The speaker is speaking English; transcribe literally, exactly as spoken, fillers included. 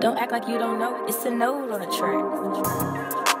Don't act like you don't know it. It's a node on a track.